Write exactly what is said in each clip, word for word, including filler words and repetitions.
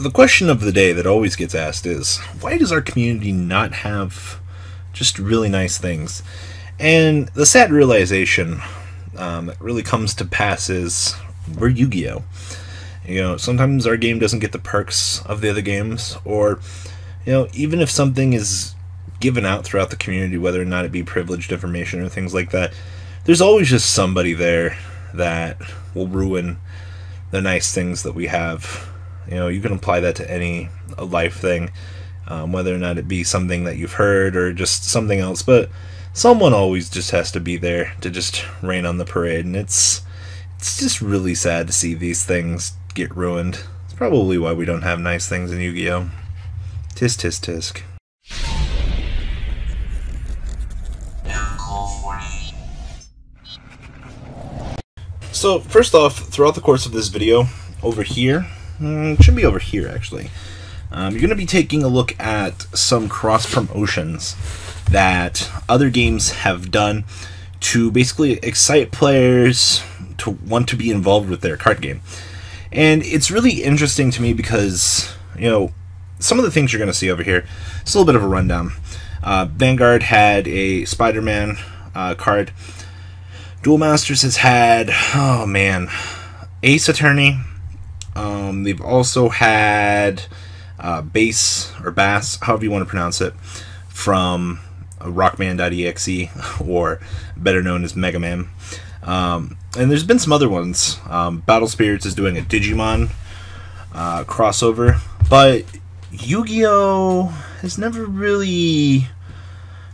The question of the day that always gets asked is, why does our community not have just really nice things? And the sad realization um, that really comes to pass is, we're Yu-Gi-Oh! You know, sometimes our game doesn't get the perks of the other games, or, you know, even if something is given out throughout the community, whether or not it be privileged information or things like that, there's always just somebody there that will ruin the nice things that we have. You know, you can apply that to any life thing, um, whether or not it be something that you've heard or just something else, but someone always just has to be there to just rain on the parade, and it's it's just really sad to see these things get ruined. It's probably why we don't have nice things in Yu-Gi-Oh! Tisk tisk tisk. So first off, throughout the course of this video, over here, it should be over here actually, um, you're going to be taking a look at some cross promotions that other games have done to basically excite players to want to be involved with their card game. And it's really interesting to me because, you know, some of the things you're going to see over here, it's a little bit of a rundown. Uh, Vanguard had a Spider-Man uh, card. Duel Masters has had, oh man, Ace Attorney. Um, they've also had uh, Bass, or Bass, however you want to pronounce it, from Rockman dot E X E, or better known as Mega Man. Um, and there's been some other ones. Um, Battle Spirits is doing a Digimon uh, crossover, but Yu-Gi-Oh! Has never really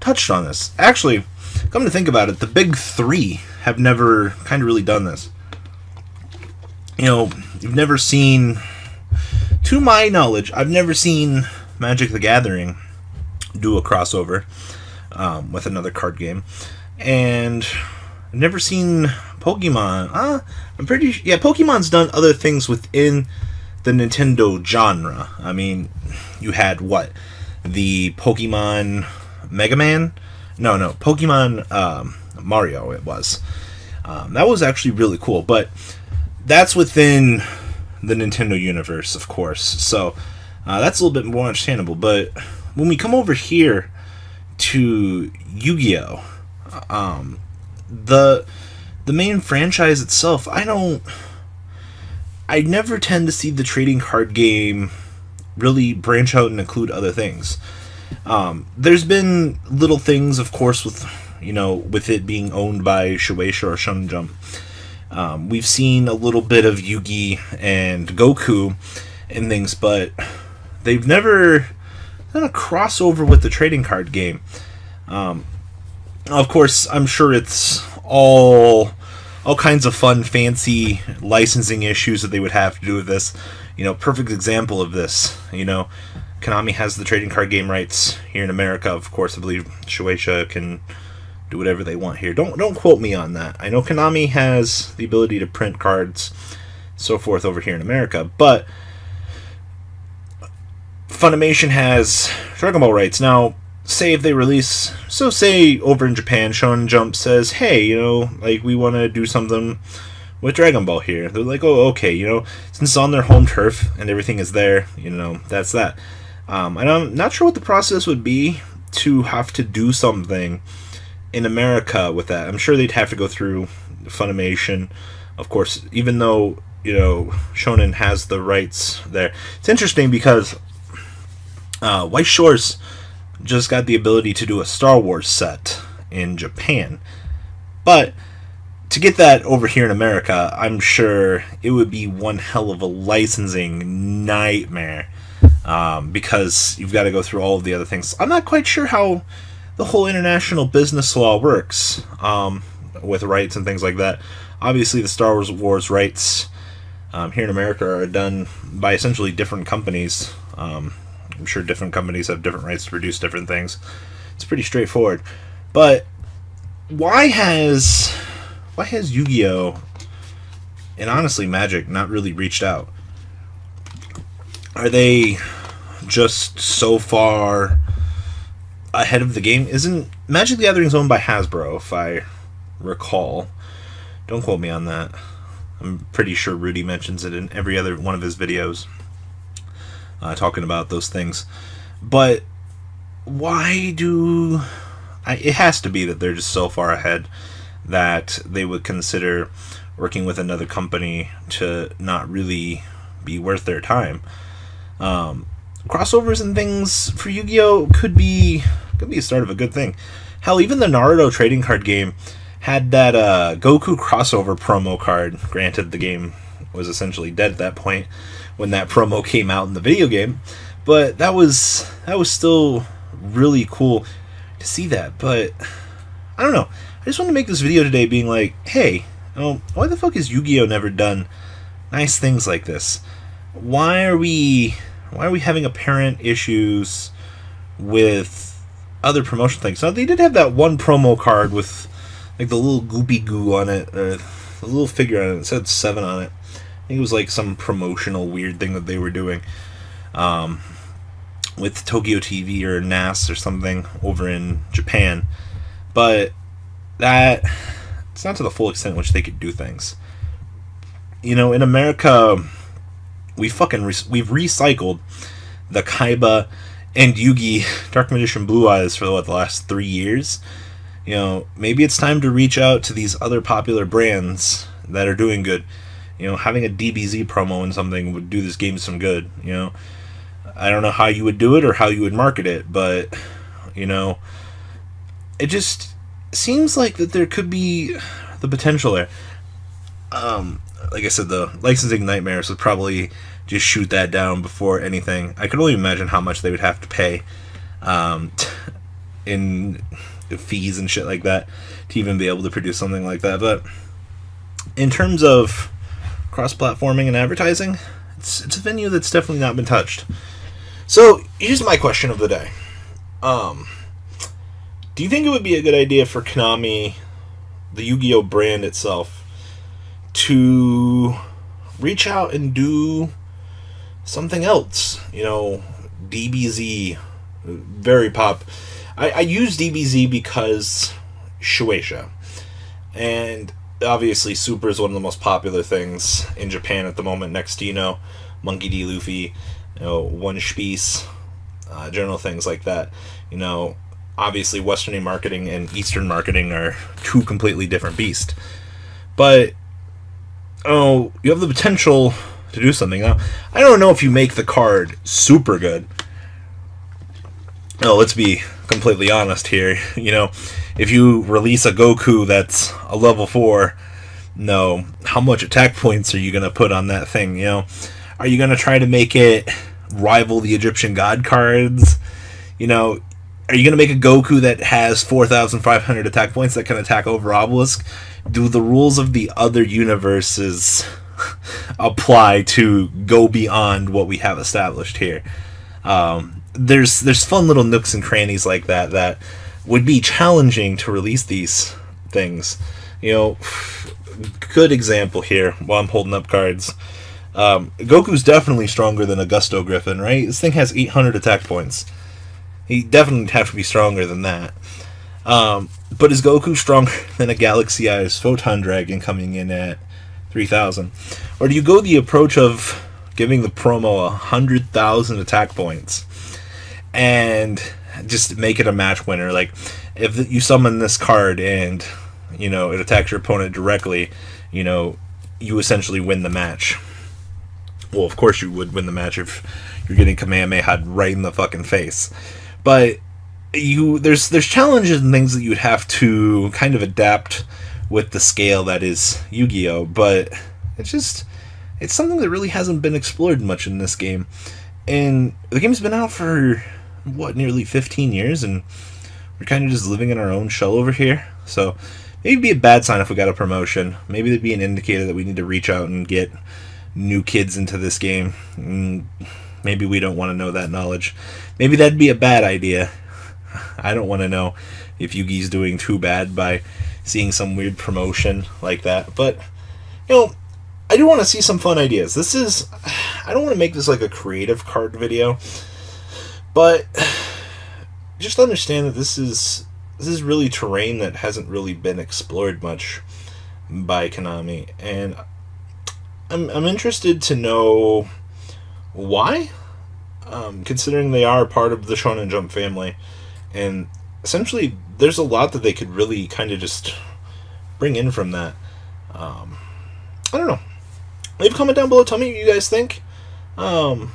touched on this. Actually, come to think about it, the big three have never kind of really done this. You know, you've never seen, to my knowledge, I've never seen Magic the Gathering do a crossover um, with another card game, and I've never seen Pokemon. Uh, I'm pretty sure, yeah, Pokemon's done other things within the Nintendo genre. I mean, you had what? The Pokemon Mega Man? No, no, Pokemon um, Mario it was. Um, that was actually really cool, but that's within the Nintendo universe, of course, so uh, that's a little bit more understandable. But when we come over here to Yu-Gi-Oh!, um, the the main franchise itself, I don't, I never tend to see the trading card game really branch out and include other things. Um, there's been little things, of course, with you know, with it being owned by Shueisha or Shonen Jump. Um, we've seen a little bit of Yugi and Goku and things, but they've never done a crossover with the trading card game. Um, of course, I'm sure it's all all kinds of fun, fancy licensing issues that they would have to do with this. You know, perfect example of this. You know, Konami has the trading card game rights here in America. Of course, I believe Shueisha can do whatever they want here. Don't don't quote me on that. I know Konami has the ability to print cards, so forth, over here in America, but Funimation has Dragon Ball rights. Now, say if they release, so say over in Japan, Shonen Jump says, hey, you know, like, we want to do something with Dragon Ball here. They're like, oh, okay, you know, since it's on their home turf and everything is there, you know, that's that. Um, and I'm not sure what the process would be to have to do something in America with that. I'm sure they'd have to go through Funimation, of course, even though, you know, Shonen has the rights there. It's interesting because uh, White Shores just got the ability to do a Star Wars set in Japan, but to get that over here in America, I'm sure it would be one hell of a licensing nightmare, um, because you've got to go through all of the other things. I'm not quite sure how the whole international business law works um, with rights and things like that. Obviously, the Star Wars Wars rights um, here in America are done by essentially different companies. Um, I'm sure different companies have different rights to produce different things. It's pretty straightforward. But why has why has Yu-Gi-Oh! And honestly Magic not really reached out? Are they just so far ahead of the game? Isn't Magic the Gathering owned by Hasbro, if I recall? Don't quote me on that. I'm pretty sure Rudy mentions it in every other one of his videos. uh, talking about those things. But why do I, it has to be that they're just so far ahead that they would consider working with another company to not really be worth their time. Um, crossovers and things for Yu-Gi-Oh! could be could be a start of a good thing. Hell, even the Naruto trading card game had that uh, Goku crossover promo card. Granted, the game was essentially dead at that point when that promo came out in the video game, but that was that was still really cool to see that. But I don't know. I just wanted to make this video today, being like, hey, oh, why the fuck is Yu-Gi-Oh! Never done nice things like this? Why are we why are we having apparent issues with other promotion things? Now, they did have that one promo card with like the little goopy goo on it, or the little figure on it. It said seven on it. I think it was like some promotional weird thing that they were doing um, with Tokyo T V or N A S or something over in Japan. But that, it's not to the full extent which they could do things. You know, in America, we fucking re we've recycled the Kaiba and Yugi, Dark Magician, Blue Eyes for what, the last three years. You know, maybe it's time to reach out to these other popular brands that are doing good. You know, having a D B Z promo and something would do this game some good. You know, I don't know how you would do it or how you would market it, but you know, it just seems like that there could be the potential there. Um, like I said, the licensing nightmares would probably just shoot that down before anything. I can only imagine how much they would have to pay um, in fees and shit like that to even be able to produce something like that. But in terms of cross-platforming and advertising, it's, it's a venue that's definitely not been touched. So here's my question of the day. Um, do you think it would be a good idea for Konami, the Yu-Gi-Oh! Brand itself, to reach out and do something else? You know, D B Z, very pop. I, I use D B Z because Shueisha, and obviously Super is one of the most popular things in Japan at the moment, next to, you know, Monkey D. Luffy, you know, One Piece, uh, general things like that. You know, obviously Western marketing and Eastern marketing are two completely different beasts, but oh, you have the potential to do something. Now, I don't know if you make the card super good. No, let's be completely honest here. You know, if you release a Goku that's a level four, no, how much attack points are you going to put on that thing? You know, are you going to try to make it rival the Egyptian God cards? You know, are you going to make a Goku that has four thousand five hundred attack points that can attack over Obelisk? Do the rules of the other universes apply to go beyond what we have established here? Um, there's there's fun little nooks and crannies like that that would be challenging to release these things. You know, good example here while I'm holding up cards. Um, Goku's definitely stronger than Augusto Griffin, right? This thing has eight hundred attack points. He definitely have to be stronger than that. Um, but is Goku stronger than a Galaxy Eyes Photon Dragon coming in at three thousand? Or do you go the approach of giving the promo one hundred thousand attack points and just make it a match winner? Like, if you summon this card and, you know, it attacks your opponent directly, you know, you essentially win the match. Well, of course you would win the match if you're getting Kamehameha right in the fucking face. But you there's there's challenges and things that you'd have to kind of adapt with the scale that is Yu-Gi-Oh! But it's just it's something that really hasn't been explored much in this game. And the game's been out for what, nearly fifteen years, and we're kind of just living in our own shell over here. So maybe it'd be a bad sign if we got a promotion. Maybe there'd be an indicator that we need to reach out and get new kids into this game. And maybe we don't want to know that knowledge. Maybe that'd be a bad idea. I don't want to know if Yugi's doing too bad by seeing some weird promotion like that. But, you know, I do want to see some fun ideas. This is... I don't want to make this like a creative card video, but just understand that this is this is really terrain that hasn't really been explored much by Konami. And I'm, I'm interested to know why. um, considering they are part of the Shonen Jump family. And essentially, there's a lot that they could really kind of just bring in from that. Um, I don't know. Leave a comment down below. Tell me what you guys think. Um,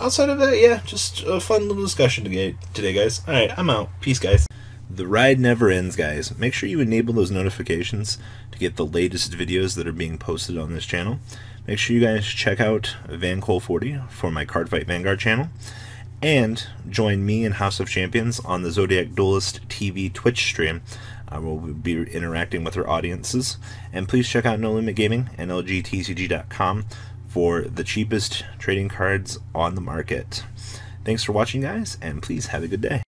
outside of that, yeah, just a fun little discussion today, today, guys. All right, I'm out. Peace, guys. The ride never ends, guys. Make sure you enable those notifications to get the latest videos that are being posted on this channel. Make sure you guys check out Van Cole forty for my Card Fight Vanguard channel. And join me and House of Champions on the Zodiac Duelist T V Twitch stream. Uh, we'll be interacting with our audiences. And please check out No Limit Gaming and N L G T C G dot com for the cheapest trading cards on the market. Thanks for watching, guys, and please have a good day.